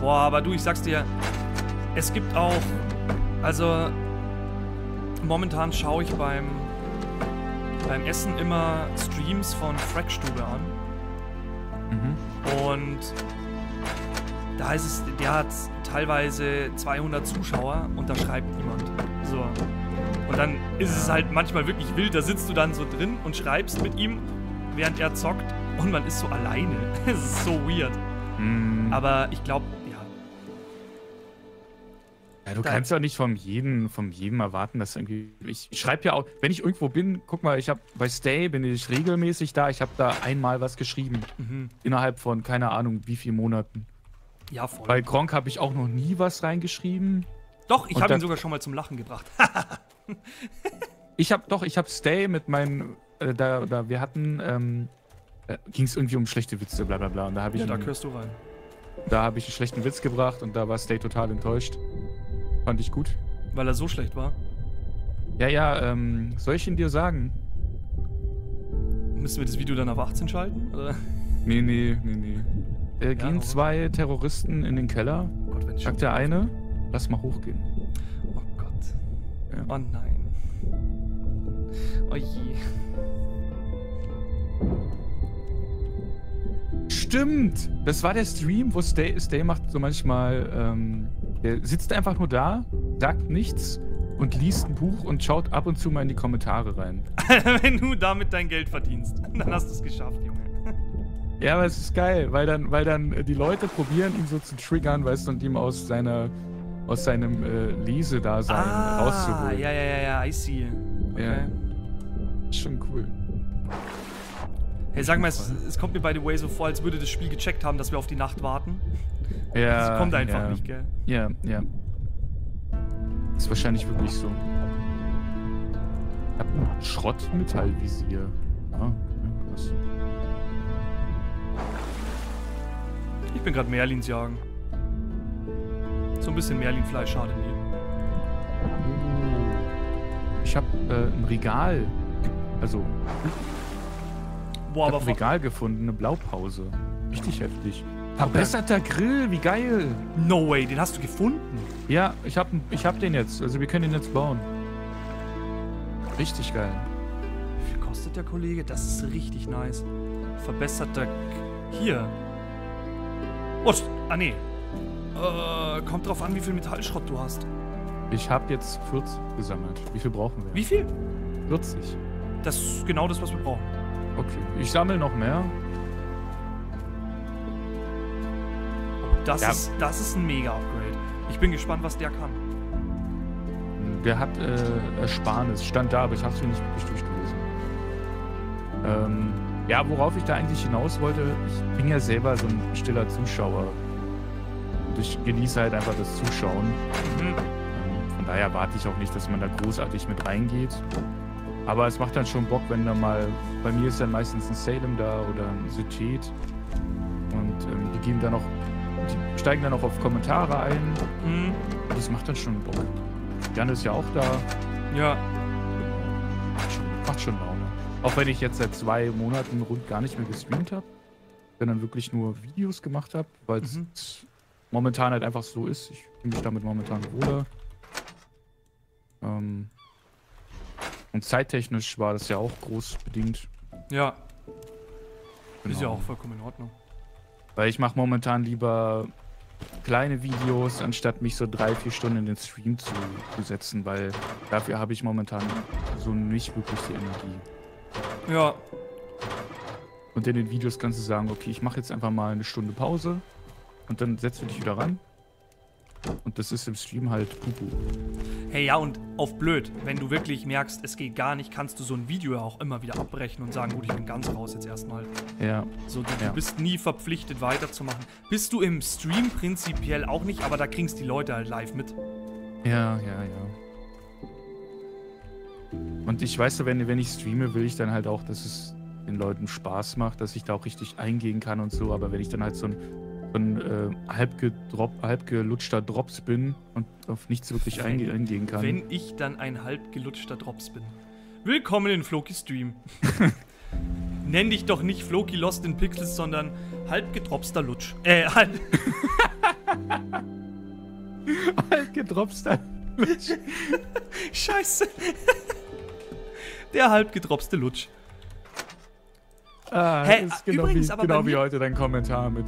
Boah, aber du, ich sag's dir, es gibt auch, also momentan schaue ich beim Essen immer Streams von Frackstube an. Mhm. Und da heißt es, der hat teilweise 200 Zuschauer und da schreibt niemand. So. Und dann ist es halt manchmal wirklich wild, da sitzt du dann so drin und schreibst mit ihm, während er zockt und man ist so alleine. Es ist so weird. Mhm. Aber ich glaube, ja, du kannst ja nicht von jedem erwarten, dass irgendwie... Ich schreibe ja auch, wenn ich irgendwo bin, guck mal, ich habe bei Stay, bin ich regelmäßig da, ich habe da einmal was geschrieben. Mhm. Innerhalb von, keine Ahnung, wie vielen Monaten. Ja, voll. Bei Gronkh habe ich auch noch nie was reingeschrieben. Doch, ich habe ihn sogar schon mal zum Lachen gebracht. ich habe Stay mit meinen... wir hatten... ging es irgendwie um schlechte Witze, bla bla bla. Und da habe ich... Ja, da hörst du rein. Da habe ich einen schlechten Witz gebracht und da war Stay total enttäuscht. Fand ich gut. Weil er so schlecht war? Ja, ja, soll ich ihn dir sagen? Müssen wir das Video dann auf 18 schalten? Oder? Nee. Gehen ja, zwei Terroristen in den Keller. Oh Gott, wenn sagt der eine, lass mal hochgehen. Oh Gott. Ja. Oh nein. Oh je. Stimmt! Das war der Stream, wo Stay macht so manchmal, der sitzt einfach nur da, sagt nichts und liest ein Buch und schaut ab und zu mal in die Kommentare rein. Wenn du damit dein Geld verdienst, dann hast du es geschafft, Junge. Ja, aber es ist geil, weil dann die Leute probieren, ihn so zu triggern, weißt du, und ihm aus seinem Lesedasein rauszuholen. Ja, I see. Okay. Ja. Schon cool. Hey, sag mal, es kommt mir by the way so vor, als würde das Spiel gecheckt haben, dass wir auf die Nacht warten. Ja. Es kommt einfach nicht, gell? Ja. Ist wahrscheinlich wirklich so. Ich hab ein Schrottmetallvisier. Ah, krass. Ich bin gerade Merlins jagen. So ein bisschen Merlinfleisch schadet mir. Ich hab ein Regal. Also. Boah, ich hab ein Regal gefunden, eine Blaupause. Richtig heftig. Verbesserter Grill, wie geil! No way, den hast du gefunden? Ja, ich hab den jetzt. Also wir können den jetzt bauen. Richtig geil. Wie viel kostet der Kollege? Das ist richtig nice. Verbesserter... Hier. Oh, nee. Kommt drauf an, wie viel Metallschrott du hast. Ich hab jetzt 40 gesammelt. Wie viel brauchen wir? Wie viel? 40. Das ist genau das, was wir brauchen. Okay, ich sammle noch mehr. Das ist ein Mega-Upgrade. Ich bin gespannt, was der kann. Der hat Ersparnis. Stand da, aber ich habe es mir nicht wirklich durchgelesen. Ja, worauf ich da eigentlich hinaus wollte, ich bin ja selber so ein stiller Zuschauer. Und ich genieße halt einfach das Zuschauen. Mhm. Von daher warte ich auch nicht, dass man da großartig mit reingeht. Aber es macht dann schon Bock, wenn da mal... Bei mir ist dann meistens ein Salem da oder ein Sytet. Und die geben dann auch... Die steigen dann auch auf Kommentare ein. Mhm. Das macht dann schon Bock. Jan ist ja auch da. Ja. Macht schon Laune. Auch wenn ich jetzt seit 2 Monaten rund gar nicht mehr gestreamt habe. Sondern wirklich nur Videos gemacht habe, weil es momentan halt einfach so ist. Ich fühle mich damit momentan wohler. Und zeittechnisch war das ja auch groß bedingt. Ja. Genau. Ist ja auch vollkommen in Ordnung. Weil ich mache momentan lieber kleine Videos, anstatt mich so 3-4 Stunden in den Stream zu setzen, weil dafür habe ich momentan so nicht wirklich die Energie. Ja. Und in den Videos kannst du sagen, okay, ich mache jetzt einfach mal eine Stunde Pause und dann setzt du dich wieder ran. Und das ist im Stream halt Pupu. Hey, ja, und auf blöd, wenn du wirklich merkst, es geht gar nicht, kannst du so ein Video auch immer wieder abbrechen und sagen, gut, ich bin ganz raus jetzt erstmal. Ja. So, du bist nie verpflichtet, weiterzumachen. Bist du im Stream prinzipiell auch nicht, aber da kriegst die Leute halt live mit. Ja. Und ich weiß, wenn ich streame, will ich dann halt auch, dass es den Leuten Spaß macht, dass ich da auch richtig eingehen kann und so, aber wenn ich dann halt so ein halb gelutschter Drops bin und auf nichts wirklich eingehen kann. Wenn ich dann ein halb gelutschter Drops bin. Willkommen in Floki Stream. Nenn dich doch nicht Floki Lost in Pixels, sondern halb gedropster Lutsch. Alt gedropster Lutsch. Scheiße. Der halb gedropste Lutsch. Ah, hey, ist genau übrigens, wie, aber genau wie heute dein Kommentar mit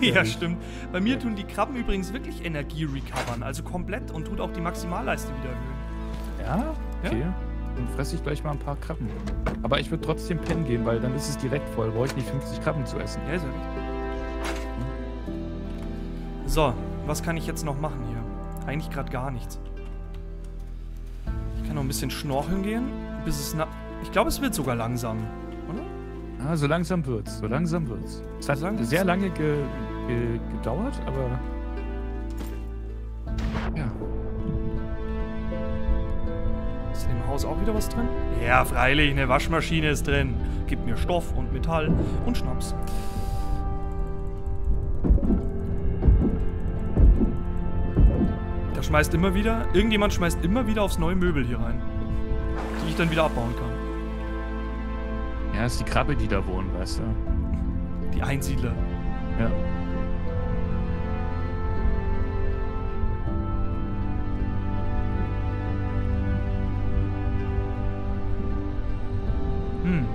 ja, stimmt. Bei mir tun die Krabben übrigens wirklich Energie recovern, also komplett, und tut auch die Maximalleiste wieder erhöhen. Ja? Okay. Ja. Dann fresse ich gleich mal ein paar Krabben. Aber ich würde trotzdem pennen gehen, weil dann ist es direkt voll. Brauche ich nicht 50 Krabben zu essen. Ja, ist ja richtig. So, was kann ich jetzt noch machen hier? Eigentlich gerade gar nichts. Ich kann noch ein bisschen schnorcheln gehen, bis es na... Ich glaube, es wird sogar langsam, oder? Ah, so langsam wird's, so langsam wird's. Es hat sehr lange gedauert, aber... Ja. Ist in dem Haus auch wieder was drin? Ja, freilich, eine Waschmaschine ist drin. Gibt mir Stoff und Metall und Schnaps. Da schmeißt immer wieder... Irgendjemand schmeißt immer wieder aufs neue Möbel hier rein. Die ich dann wieder abbauen kann. Ja, ist die Krabbe, die da wohnen, weißt du? Die Einsiedler. Ja. Hm.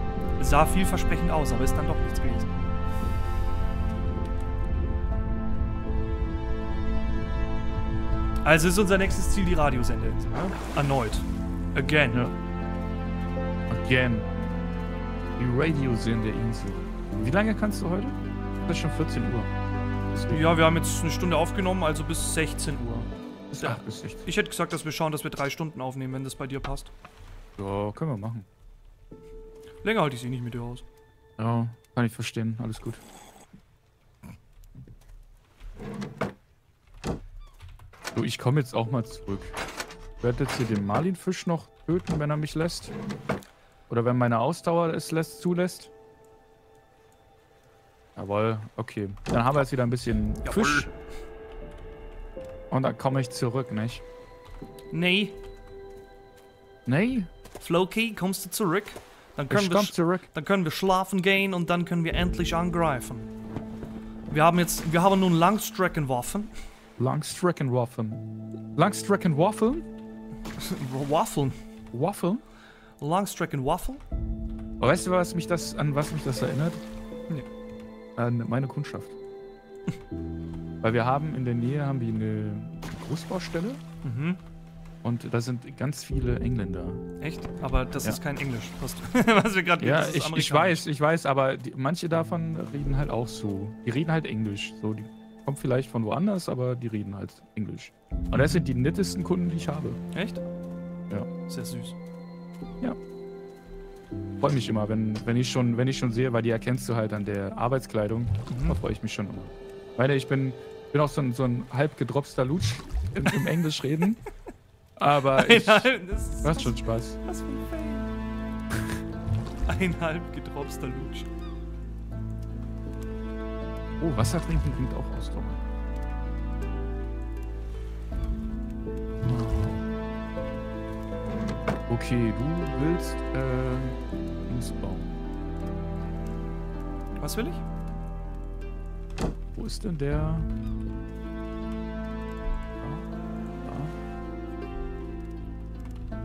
Es sah vielversprechend aus, aber ist dann doch nichts gewesen. Also ist unser nächstes Ziel die Radiosenderinsel, ne? Erneut. Again. Ja. Again. Die Radios in der Insel. Wie lange kannst du heute? Das ist schon 14 Uhr. Deswegen. Ja, wir haben jetzt eine Stunde aufgenommen, also bis 16 Uhr. Bis ja. 8 bis 16. Ich hätte gesagt, dass wir schauen, dass wir 3 Stunden aufnehmen, wenn das bei dir passt. Ja, können wir machen. Länger halte ich sie nicht mit dir aus. Ja, kann ich verstehen. Alles gut. So, ich komme jetzt auch mal zurück. Ich werde jetzt hier den Marlinfisch noch töten, wenn er mich lässt. Oder wenn meine Ausdauer es zulässt. Jawohl, okay. Dann haben wir jetzt wieder ein bisschen Jawohl. Fisch. Und dann komme ich zurück, nicht? Nee. Nee? Floki, kommst du zurück? Dann können, dann können wir schlafen gehen und dann können wir endlich angreifen. Wir haben nun Langstreckenwaffen. Langstreckenwaffen. Langstreckenwaffen? Waffeln. Waffeln? Langstreckenwaffel? Weißt du, an was mich das erinnert? Nee. An meine Kundschaft. Weil wir haben in der Nähe eine Großbaustelle. Mhm. Und da sind ganz viele Engländer. Echt? Aber das ist kein Englisch, was wir gerade Ja, ich weiß, aber manche davon reden halt auch so. Die reden halt Englisch. So, die kommen vielleicht von woanders, aber die reden halt Englisch. Und das sind die nettesten Kunden, die ich habe. Echt? Ja. Sehr süß. Ja. Freue mich immer, wenn ich schon sehe, weil die erkennst du halt an der Arbeitskleidung. Mhm. Da freue ich mich schon immer. Weil ich bin auch so ein halb gedropster Lutsch im Englisch reden. Aber das macht schon Spaß. Was für ein Fail. Ein halb gedropster Lutsch. Oh, Wasser trinken bringt auch Ausdauer. Okay, du willst ins Baum. Was will ich? Wo ist denn der? Da, da.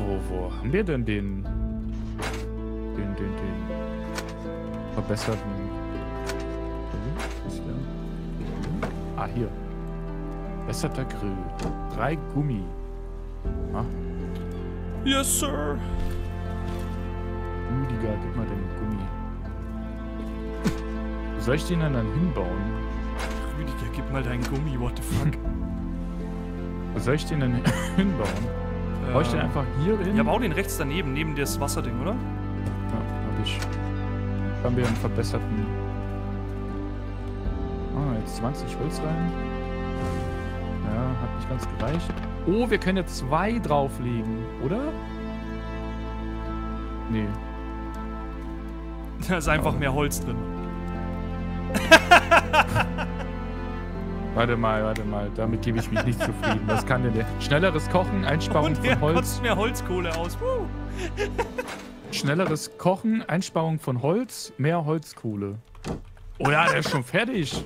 Oh, wo haben wir denn den verbesserten? Ah, hier. Besserter Grill. 3 Gummi. Ah. Yes, sir. Rüdiger, gib mal den Gummi. Wo soll ich den denn dann hinbauen? Rüdiger, gib mal deinen Gummi, what the fuck? Wo soll ich den denn hinbauen? Baue ich den einfach hier hin? Ja, bau den rechts daneben, neben das Wasserding, oder? Ja, hab ich. Haben wir einen verbesserten... Ah, jetzt 20 Holz rein. Ja, hat nicht ganz gereicht. Oh, wir können ja 2 drauflegen, oder? Nee. Da ist einfach mehr Holz drin. Warte mal. Damit gebe ich mich nicht zufrieden. Was kann denn der? Schnelleres Kochen, Einsparung von Holz. Und mehr Holzkohle aus. Schnelleres Kochen, Einsparung von Holz, mehr Holzkohle. Oh ja, der ist schon fertig.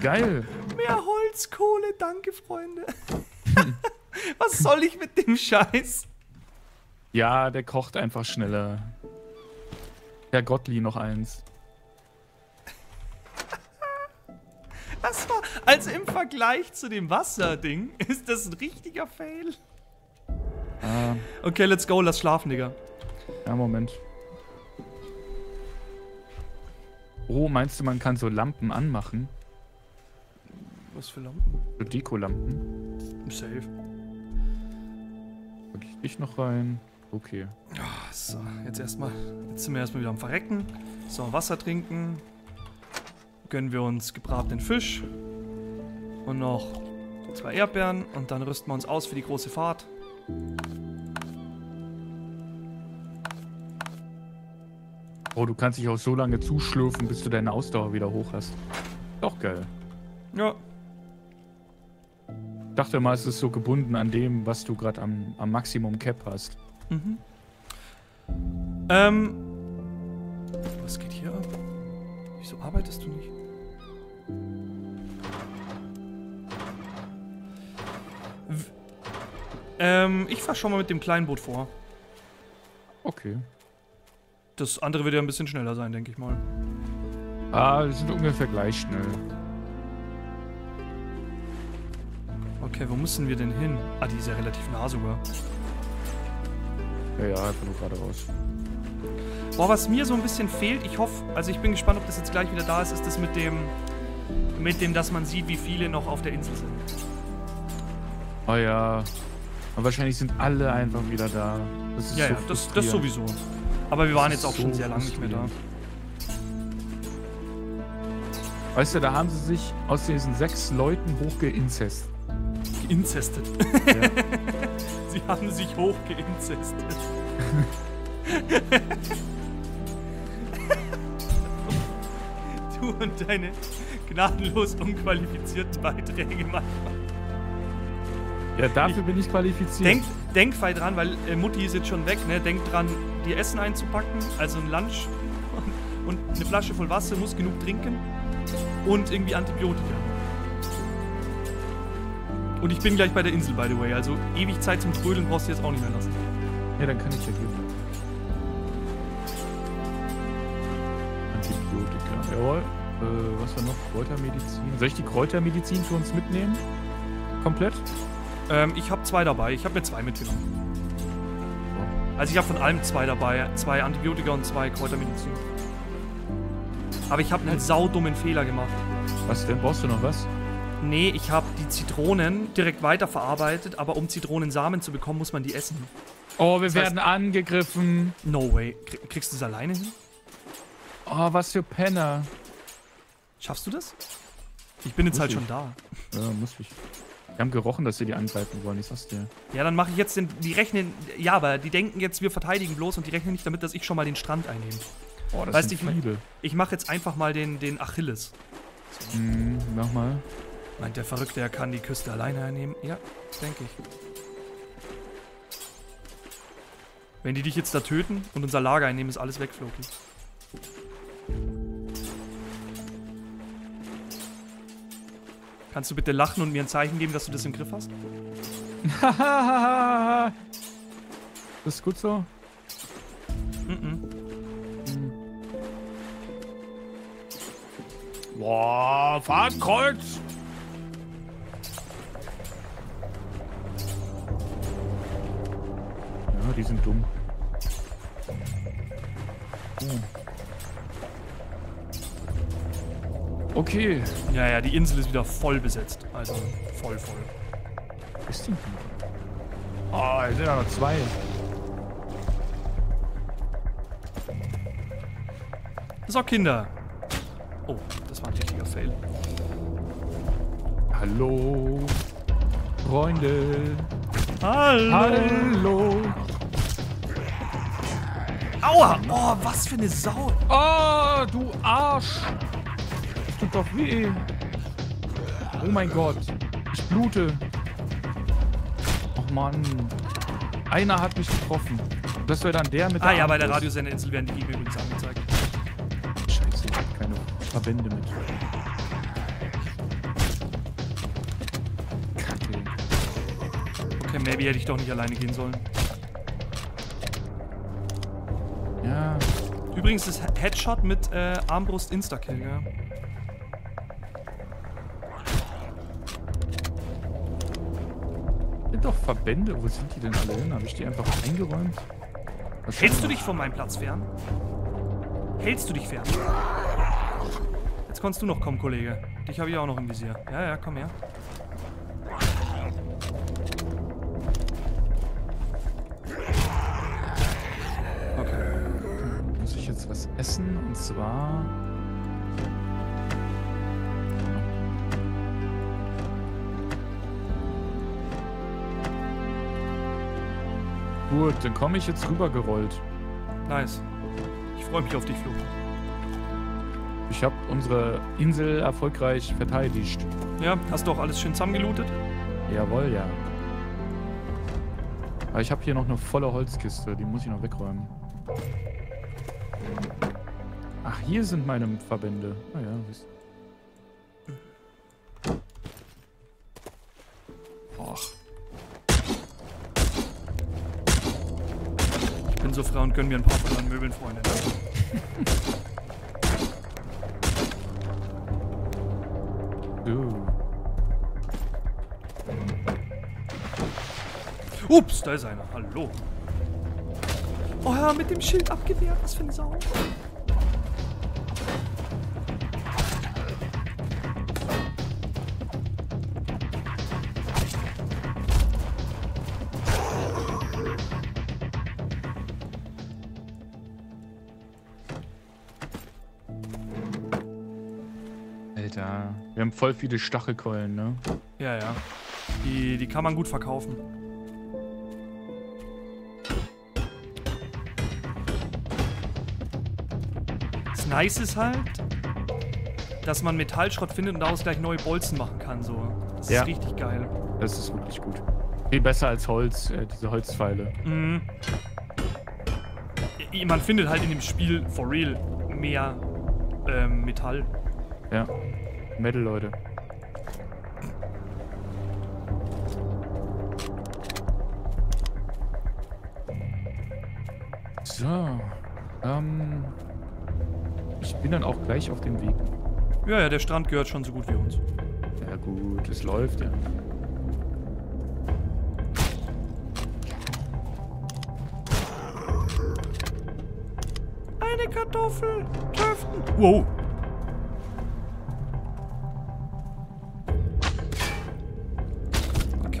Geil. Mehr Holzkohle, danke, Freunde. Was soll ich mit dem Scheiß? Ja, der kocht einfach schneller. Herr Gottlieb, noch eins. Das war, also im Vergleich zu dem Wasserding ist das ein richtiger Fail. Okay, let's go, lass schlafen, Digga. Ja, Moment. Oh, meinst du, man kann so Lampen anmachen? Was für Lampen? So Deko-Lampen. Safe. Pack ich dich noch rein. Okay. Oh, so, jetzt erstmal. Jetzt sind wir erstmal wieder am Verrecken. So, Wasser trinken. Gönnen wir uns gebratenen Fisch. Und noch 2 Erdbeeren. Und dann rüsten wir uns aus für die große Fahrt. Oh, du kannst dich auch so lange zuschlürfen, bis du deine Ausdauer wieder hoch hast. Doch geil. Ja. Ich dachte mal, es ist so gebunden an dem, was du gerade am Maximum Cap hast. Mhm. Was geht hier ab? Wieso arbeitest du nicht? Ich fahr schon mal mit dem kleinen Boot vor. Okay. Das andere wird ja ein bisschen schneller sein, denke ich mal. Ah, die sind ungefähr gleich schnell. Okay, wo müssen wir denn hin? Ah, die ist ja relativ nah sogar. Ja, einfach nur geradeaus. Boah, was mir so ein bisschen fehlt, ich hoffe, also ich bin gespannt, ob das jetzt gleich wieder da ist das mit dem, dass man sieht, wie viele noch auf der Insel sind. Oh ja. Aber wahrscheinlich sind alle einfach wieder da. Das ist ja, so ja, das sowieso. Aber wir waren jetzt auch so schon sehr lange nicht mehr da. Weißt du, da haben sie sich aus diesen 6 Leuten hochgeinzestet. Geinzestet? Ja. Sie haben sich hochgeinzestet. Du und deine gnadenlos unqualifizierten Beiträge manchmal. Ja, dafür bin ich qualifiziert. Denk frei dran, weil Mutti ist jetzt schon weg, ne? Denk dran, dir Essen einzupacken, also ein Lunch und eine Flasche voll Wasser, muss genug trinken und irgendwie Antibiotika. Und ich bin gleich bei der Insel, by the way, also ewig Zeit zum Trödeln brauchst du jetzt auch nicht mehr lassen. Ja, dann kann ich ja gehen. Antibiotika, jawohl. Was war noch? Kräutermedizin. Soll ich die Kräutermedizin für uns mitnehmen? Komplett? Ich habe 2 dabei. Ich habe mir 2 mitgenommen. Also ich habe von allem 2 dabei. 2 Antibiotika und 2 Kräutermedizin. Aber ich habe einen saudummen Fehler gemacht. Was denn? Brauchst du noch was? Nee, ich habe die Zitronen direkt weiterverarbeitet, aber um Zitronensamen zu bekommen, muss man die essen. Oh, wir werden angegriffen. No way. Kriegst du das alleine hin? Oh, was für Penner. Schaffst du das? Ich bin jetzt halt schon da. Ja, muss ich. Wir haben gerochen, dass sie die angreifen wollen, ich sag's dir. Ja, dann mache ich jetzt die rechnen, ja, aber die denken jetzt, wir verteidigen bloß und die rechnen nicht damit, dass ich schon mal den Strand einnehme. Boah, das weißt sind viele. Ich mache jetzt einfach mal den Achilles. So. Mach mal. Meint der Verrückte, er kann die Küste alleine einnehmen? Ja, denke ich. Wenn die dich jetzt da töten und unser Lager einnehmen, ist alles weg, Floki. Kannst du bitte lachen und mir ein Zeichen geben, dass du das im Griff hast? Hahaha! Ist gut so? Boah, Fahrtkreuz! Ja, die sind dumm. Okay. Ja, ja, die Insel ist wieder voll besetzt. Also, voll. Was ist denn hier? Oh, hier sind ja noch 2. So, Kinder. Oh, das war ein richtiger Fail. Hallo, Freunde. Hallo. Aua! Oh, was für eine Sau. Oh, du Arsch. Tut doch weh. Oh mein Gott. Ich blute. Och Mann. Einer hat mich getroffen. Das wäre dann der mit der. Ah ja, bei der Radiosenderinsel werden die Gegner übrigens angezeigt. Scheiße, ich hab keine Verbände mit. Okay, maybe hätte ich doch nicht alleine gehen sollen. Ja. Übrigens ist Headshot mit Armbrust Instakill, ja. Sind doch Verbände, wo sind die denn alle hin? Habe ich die einfach eingeräumt? Was hältst du dich von meinem Platz fern? Hältst du dich fern? Jetzt konntest du noch kommen, Kollege. Dich habe ich auch noch im Visier. Ja, ja, komm her. Okay. Muss ich jetzt was essen? Und zwar... Gut, dann komme ich jetzt rübergerollt. Nice. Ich freue mich auf dich, Flo. Ich habe unsere Insel erfolgreich verteidigt. Ja, hast du auch alles schön zusammengelootet? Jawohl, ja. Aber ich habe hier noch eine volle Holzkiste, die muss ich noch wegräumen. Ach, hier sind meine Verbände. Ah ja, wisst ihr. Och. So Frauen können wir ein paar von unseren Möbeln, Freunde. Ups, da ist einer. Hallo. Oh ja, mit dem Schild abgewehrt. Was für eine Sau. Wir haben voll viele Stachelkeulen, ne? Ja, ja. Die kann man gut verkaufen. Das Nice ist halt, dass man Metallschrott findet und daraus gleich neue Bolzen machen kann, so. Das ist richtig geil. Das ist wirklich gut. Viel besser als Holz, diese Holzpfeile. Mhm. Man findet halt in dem Spiel, for real, mehr Metall. Ja. Metal, Leute. So. Ich bin dann auch gleich auf dem Weg. Ja, ja, der Strand gehört schon so gut wie uns. Ja gut, es läuft ja. Eine Kartoffel! Töften! Wow!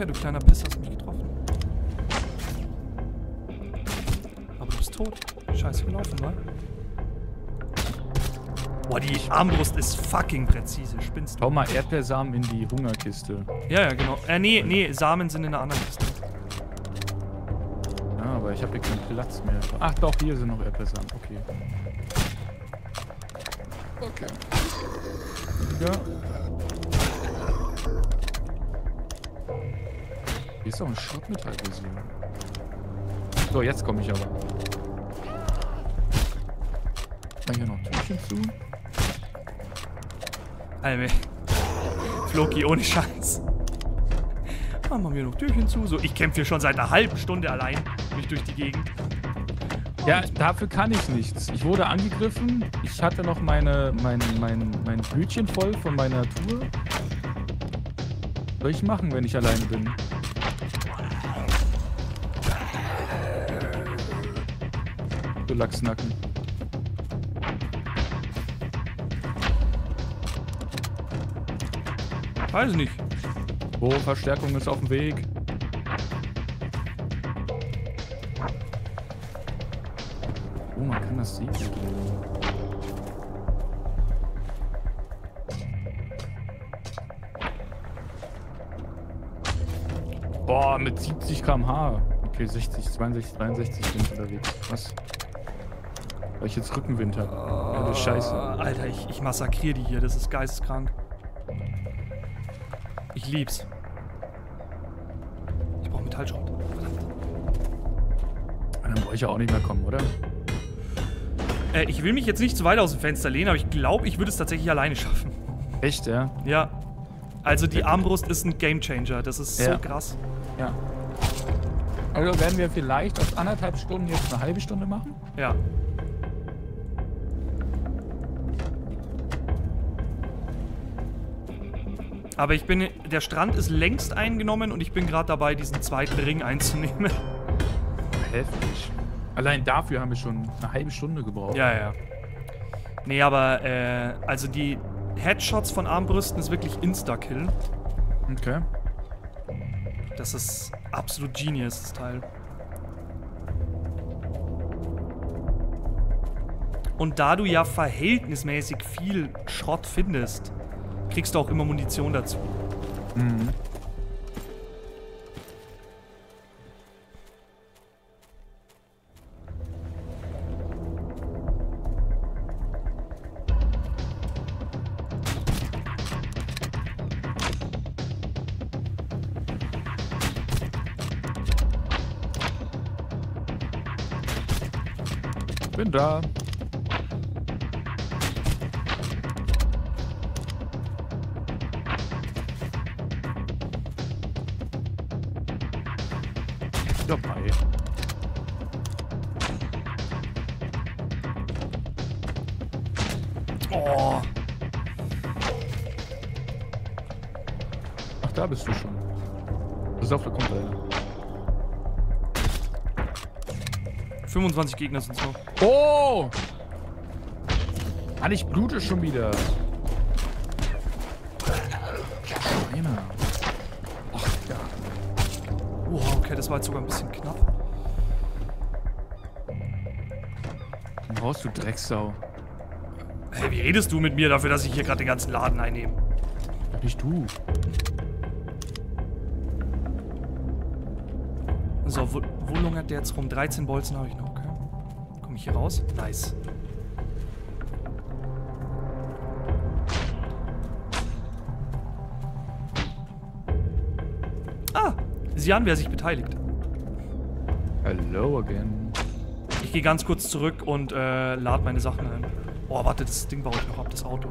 Du kleiner Piss, hast mich getroffen. Aber du bist tot. Scheiße gelaufen, wa? Boah, die Armbrust ist fucking präzise. Spinnst du? Hau mal Erdbeersamen in die Hungerkiste. Ja, ja, genau. Nee, Samen sind in einer anderen Kiste. Ah, aber ich habe hier keinen Platz mehr. Ach doch, hier sind noch Erdbeersamen. Okay. Okay. Ja. Hier ist doch ein Schrottmetallvisier. So, jetzt komme ich aber. Dann hier noch ein Türchen zu. Alter, Floki, ohne Scheiß. Dann machen wir noch Türchen zu. So, ich kämpfe hier schon seit einer halben Stunde allein mich durch die Gegend. Und ja, dafür kann ich nichts. Ich wurde angegriffen. Ich hatte noch mein Blütchen voll von meiner Tour. Was soll ich machen, wenn ich alleine bin? Du Lachsnacken. Weiß nicht. Oh, Verstärkung ist auf dem Weg. Oh, man kann das sehen. Boah, mit 70 km/h. Okay, 60, 62, 63 bin ich unterwegs. Was? Weil ich jetzt Rückenwind habe. Ja, du Scheiße. Alter, ich massakriere die hier. Das ist geisteskrank. Ich lieb's. Ich brauche Metallschrott. Verdammt. Dann brauche ich ja auch nicht mehr kommen, oder? Ich will mich jetzt nicht zu weit aus dem Fenster lehnen, aber ich glaube, ich würde es tatsächlich alleine schaffen. Echt, ja? Ja. Also die Armbrust ist ein Gamechanger. Das ist so krass. Ja. Also werden wir vielleicht aus 1,5 Stunden jetzt eine halbe Stunde machen? Ja. Aber ich bin... Der Strand ist längst eingenommen und ich bin gerade dabei, diesen zweiten Ring einzunehmen. Heftig. Allein dafür haben wir schon eine halbe Stunde gebraucht. Ja, ja. Nee, aber also die Headshots von Armbrüsten ist wirklich Insta-Kill. Okay. Das ist absolut genius, das Teil. Und da du ja verhältnismäßig viel Schrott findest, kriegst du auch immer Munition dazu. Mhm. Bin da. Dabei. Oh. Ach, da bist du schon. Pass auf, da kommt einer. 25 Gegner sind so. Oh! Mann, ich blute schon wieder. Schweine. Ach, ja. Wow, okay, das war jetzt sogar ein bisschen knapp. Dann brauchst du Drecksau. Hey, wie redest du mit mir dafür, dass ich hier gerade den ganzen Laden einnehme? Nicht du. So, wo lungert der jetzt rum? 13 Bolzen habe ich noch, okay. Komme ich hier raus? Nice. Ah! Jan, wer sich beteiligt. Hello again. Ich gehe ganz kurz zurück und lade meine Sachen ein. Oh, warte, das Ding baue ich noch ab, das Auto.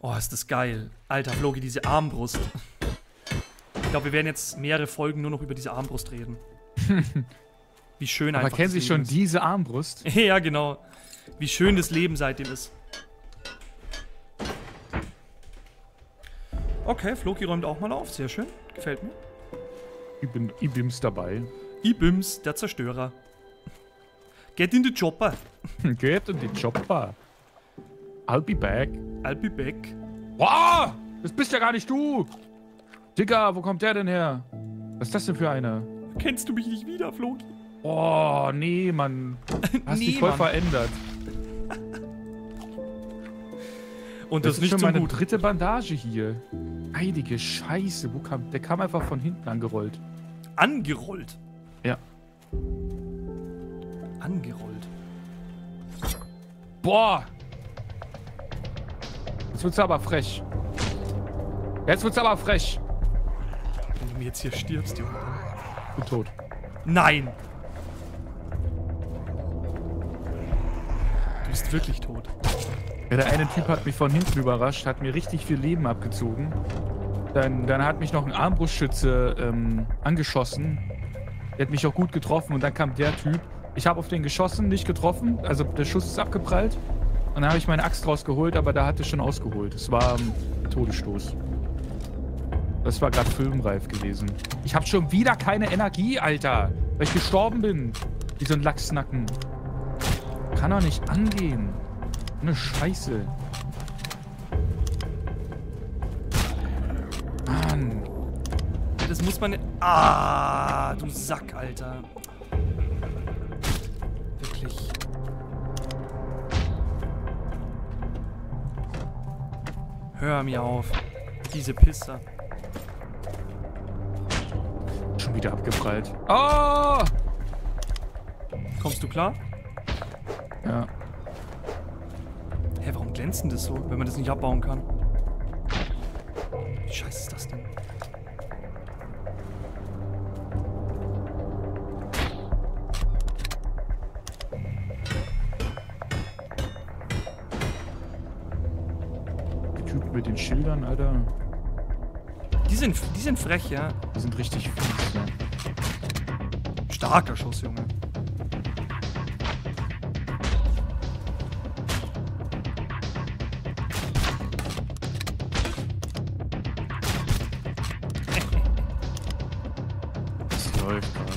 Oh, ist das geil. Alter, Floki, diese Armbrust. Ich glaube, wir werden jetzt mehrere Folgen nur noch über diese Armbrust reden. Wie schön einfach. Aber kennen Sie schon diese Armbrust? Ja, genau. Wie schön das Leben seitdem ist. Okay, Floki räumt auch mal auf. Sehr schön. Gefällt mir. Ich bin Ibims dabei. Ibims, der Zerstörer. Get in the chopper. Get in the chopper. I'll be back. I'll be back. Boah! Das bist ja gar nicht du! Digga, wo kommt der denn her? Was ist das denn für einer? Kennst du mich nicht wieder, Floki? Oh, nee, Mann. Hast dich voll verändert. Und das ist nicht so gut. Das ist schon meine dritte Bandage hier. Heilige Scheiße. Wo kam, der kam einfach von hinten angerollt. Angerollt? Ja. Angerollt. Boah! Jetzt wird's aber frech. Jetzt wird's aber frech. Wenn du mir jetzt hier stirbst, Junge. Ich bin tot. Nein! Du bist wirklich tot. Ja, der eine Typ hat mich von hinten überrascht, hat mir richtig viel Leben abgezogen. Dann hat mich noch ein Armbrustschütze angeschossen. Der hat mich auch gut getroffen und dann kam der Typ. Ich habe auf den geschossen, nicht getroffen. Also der Schuss ist abgeprallt. Und dann habe ich meine Axt rausgeholt, aber da hat es schon ausgeholt. Es war ein Todesstoß. Das war gerade filmreif gewesen. Ich habe schon wieder keine Energie, Alter. Weil ich gestorben bin. Wie so ein Lachsnacken. Kann doch nicht angehen. Eine Scheiße. Mann. Ja, das muss man... Ah, du Sack, Alter. Wirklich... Hör mir auf. Diese Pisser. Schon wieder abgeprallt. Oh! Kommst du klar? Ja. glänzend ist, so, wenn man das nicht abbauen kann. Wie scheiße ist das denn? Die Typen mit den Schildern, Alter. Die sind frech, ja. Die sind richtig fies, ja. Starker Schuss, Junge.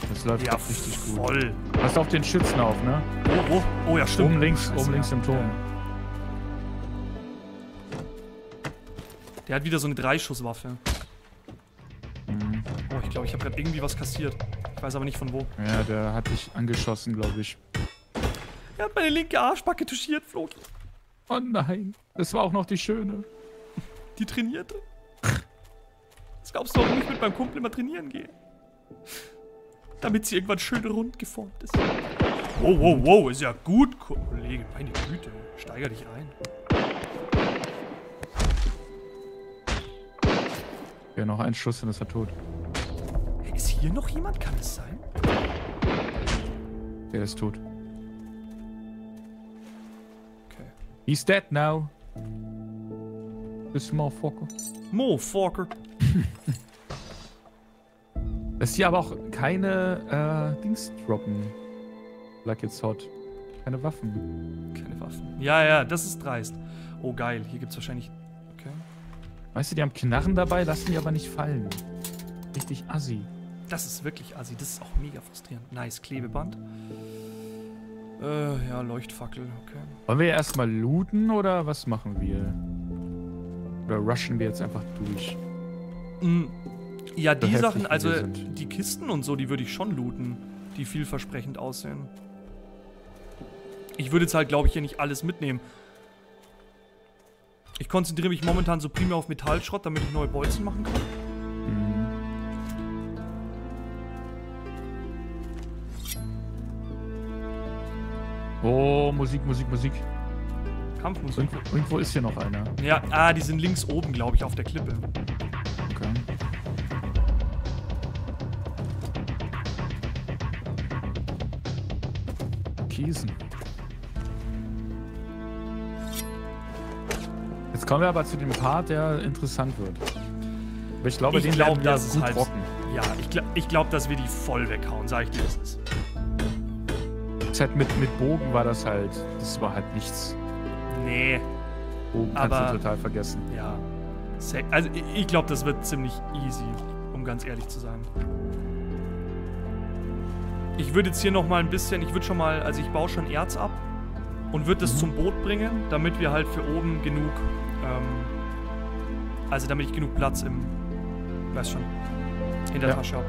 Das läuft ja, richtig voll. Gut. Pass auf den Schützen auf, ne? Oh, ja, stimmt. Oben links im Turm. Der hat wieder so eine Dreischusswaffe. Mhm. Oh, ich glaube, ich habe gerade irgendwie was kassiert. Ich weiß aber nicht von wo. Ja, der hat dich angeschossen, glaube ich. Er hat meine linke Arschbacke touchiert, Floki. Oh nein, das war auch noch die schöne. Die trainierte. Das glaubst du, warum ich mit meinem Kumpel immer trainieren gehe? Damit sie irgendwann schön rund geformt ist. Wow, ist ja gut, Kollege. Meine Güte, steiger dich ein. Ja, noch ein Schuss, dann ist er tot. Ist hier noch jemand? Kann es sein? Der ist tot. Okay. He's dead now. This motherfucker. Motherfucker. Dass die aber auch keine Dings droppen. Like it's hot. Keine Waffen. Keine Waffen. Ja, das ist dreist. Oh geil, hier gibt's wahrscheinlich... Okay. Weißt du, die haben Knarren dabei, lassen die aber nicht fallen. Richtig assi. Das ist wirklich assi, das ist auch mega frustrierend. Nice, Klebeband. Ja, Leuchtfackel, okay. Wollen wir erstmal looten oder was machen wir? Oder rushen wir jetzt einfach durch? Mhm. Ja, die Sachen, also die Kisten und so, die würde ich schon looten, die vielversprechend aussehen. Ich würde jetzt halt, glaube ich, hier nicht alles mitnehmen. Ich konzentriere mich momentan so primär auf Metallschrott, damit ich neue Bolzen machen kann. Mhm. Oh, Musik. Kampfmusik. Irgendwo ist hier noch einer. Ja, die sind links oben, glaube ich, auf der Klippe. Okay. Jetzt kommen wir aber zu dem Part, der interessant wird. Aber ich glaube, den werden wir gut rocken. Ja, ich glaube, dass wir die voll weghauen, sag ich dir, das ist. Das halt mit Bogen war das halt. Das war halt nichts. Nee. Bogen kannst du total vergessen. Ja. Also ich glaube, das wird ziemlich easy, um ganz ehrlich zu sein. Ich würde jetzt hier nochmal ein bisschen, ich baue schon Erz ab und würde das zum Boot bringen, damit wir halt für oben genug, also damit ich genug Platz im, in der Tasche habe.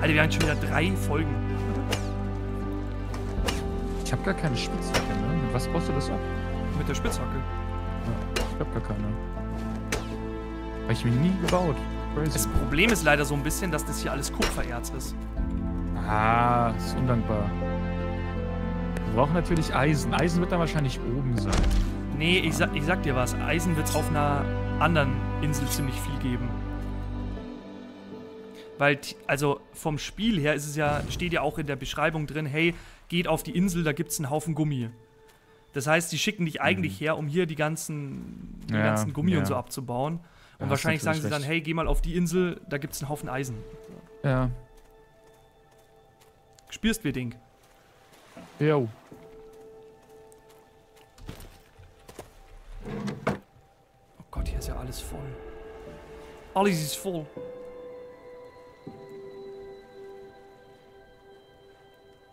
Alter, wir haben schon wieder 3 Folgen. Ich habe gar keine Spitzhacke, ne? Mit was baust du das ab? Mit der Spitzhacke. Ja, ich habe gar keine. Habe ich mir nie gebaut. Crazy. Das Problem ist leider so ein bisschen, dass das hier alles Kupfererz ist. Das ist undankbar. Wir brauchen natürlich Eisen. Eisen wird dann wahrscheinlich oben sein. Nee, ich sag dir was. Eisen wird es auf einer anderen Insel ziemlich viel geben. Weil, also vom Spiel her ist es ja, steht ja auch in der Beschreibung drin, hey, geht auf die Insel, da gibt es einen Haufen Gummi. Das heißt, die schicken dich eigentlich her, um hier die ganzen Gummi und so abzubauen. Und wahrscheinlich sagen sie dann, hey, geh mal auf die Insel, da gibt's einen Haufen Eisen. Ja. Spürst wir Ding? Jo. Oh Gott, hier ist ja alles voll. Alles ist voll.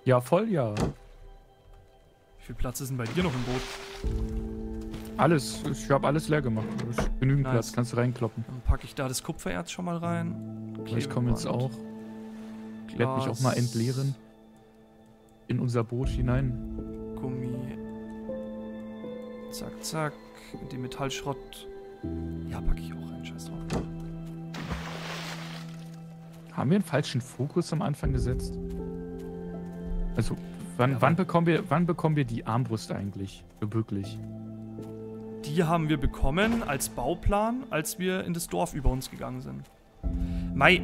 Ja, voll, ja. Wie viel Platz ist denn bei dir noch im Boot? Alles. Ich habe alles leer gemacht. Genügend Platz. Kannst du reinkloppen. Dann packe ich da das Kupfererz schon mal rein. Ich komme jetzt auch. Ich werde mich auch mal entleeren. In unser Boot hinein. Gummi. Zack, zack. Den Metallschrott. Ja, packe ich auch rein. Scheiß drauf. Haben wir einen falschen Fokus am Anfang gesetzt? Also, Wann bekommen wir die Armbrust eigentlich? Wirklich. Die haben wir bekommen als Bauplan, als wir in das Dorf über uns gegangen sind. Mei,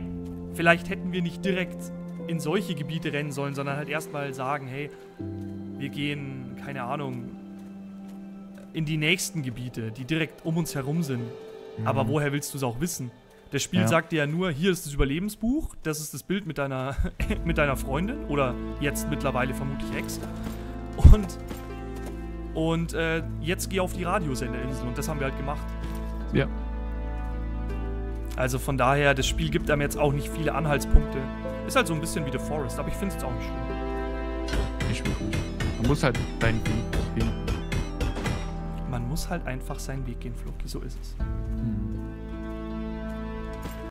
vielleicht hätten wir nicht direkt in solche Gebiete rennen sollen, sondern halt erstmal sagen, hey, wir gehen, keine Ahnung, in die nächsten Gebiete, die direkt um uns herum sind. Mhm. Aber woher willst du es auch wissen? Das Spiel sagt dir ja nur, hier ist das Überlebensbuch, das ist das Bild mit deiner, mit deiner Freundin oder jetzt mittlerweile vermutlich Ex. Und jetzt geh auf die Radiosenderinsel und das haben wir halt gemacht. Ja. Also von daher, das Spiel gibt einem jetzt auch nicht viele Anhaltspunkte. Ist halt so ein bisschen wie The Forest, aber ich finde es auch nicht schlimm. Nicht wirklich. Man muss halt seinen Weg gehen. Man muss halt einfach seinen Weg gehen, Floki, so ist es. Hm.